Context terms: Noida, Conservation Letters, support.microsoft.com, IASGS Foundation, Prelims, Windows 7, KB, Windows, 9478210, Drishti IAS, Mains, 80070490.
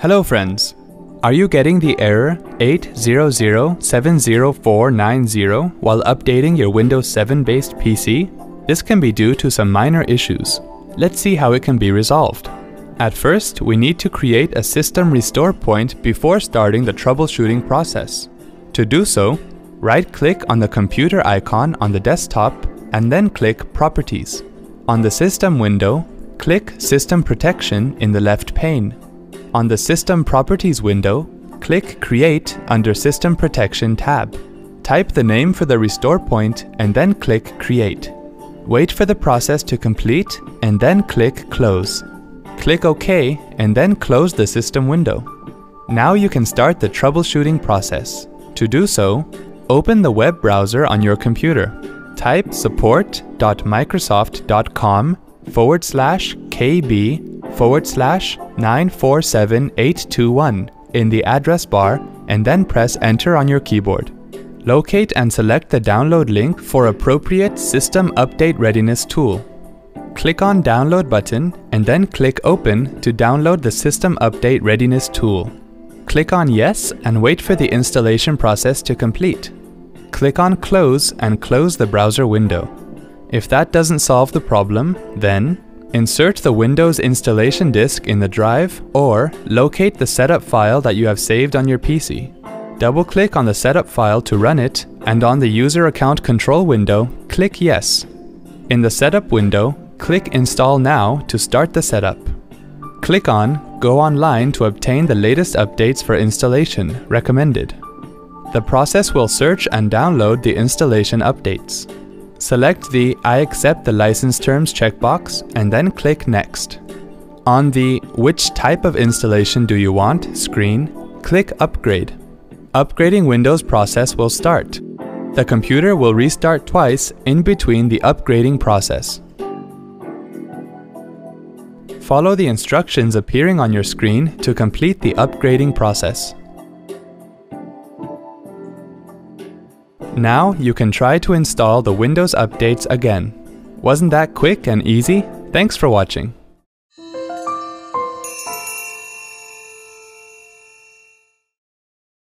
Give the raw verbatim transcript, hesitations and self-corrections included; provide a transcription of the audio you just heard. Hello friends, are you getting the error eight zero zero seven zero four nine zero while updating your Windows seven based P C? This can be due to some minor issues. Let's see how it can be resolved. At first, we need to create a system restore point before starting the troubleshooting process. To do so, right-click on the computer icon on the desktop and then click Properties. On the system window, click System Protection in the left pane. On the System Properties window, click Create under System Protection tab. Type the name for the restore point and then click Create. Wait for the process to complete and then click Close. Click OK and then close the system window. Now you can start the troubleshooting process. To do so, open the web browser on your computer. Type support.microsoft.com forward slash KB forward slash nine four seven eight two one in the address bar and then press enter on your keyboard. Locate and select the download link for appropriate System Update Readiness tool. Click on Download button and then click Open to download the System Update Readiness tool. Click on Yes and wait for the installation process to complete. Click on Close and close the browser window. If that doesn't solve the problem, then insert the Windows installation disk in the drive or locate the setup file that you have saved on your P C. Double-click on the setup file to run it, and on the User Account Control window, click Yes. In the setup window, click Install Now to start the setup. Click on Go Online to obtain the latest updates for installation, recommended. The process will search and download the installation updates. Select the I accept the license terms checkbox and then click Next. On the Which type of installation do you want screen, click Upgrade. Upgrading Windows process will start. The computer will restart twice in between the upgrading process. Follow the instructions appearing on your screen to complete the upgrading process. Now you can try to install the Windows updates again. Wasn't that quick and easy? Thanks for watching.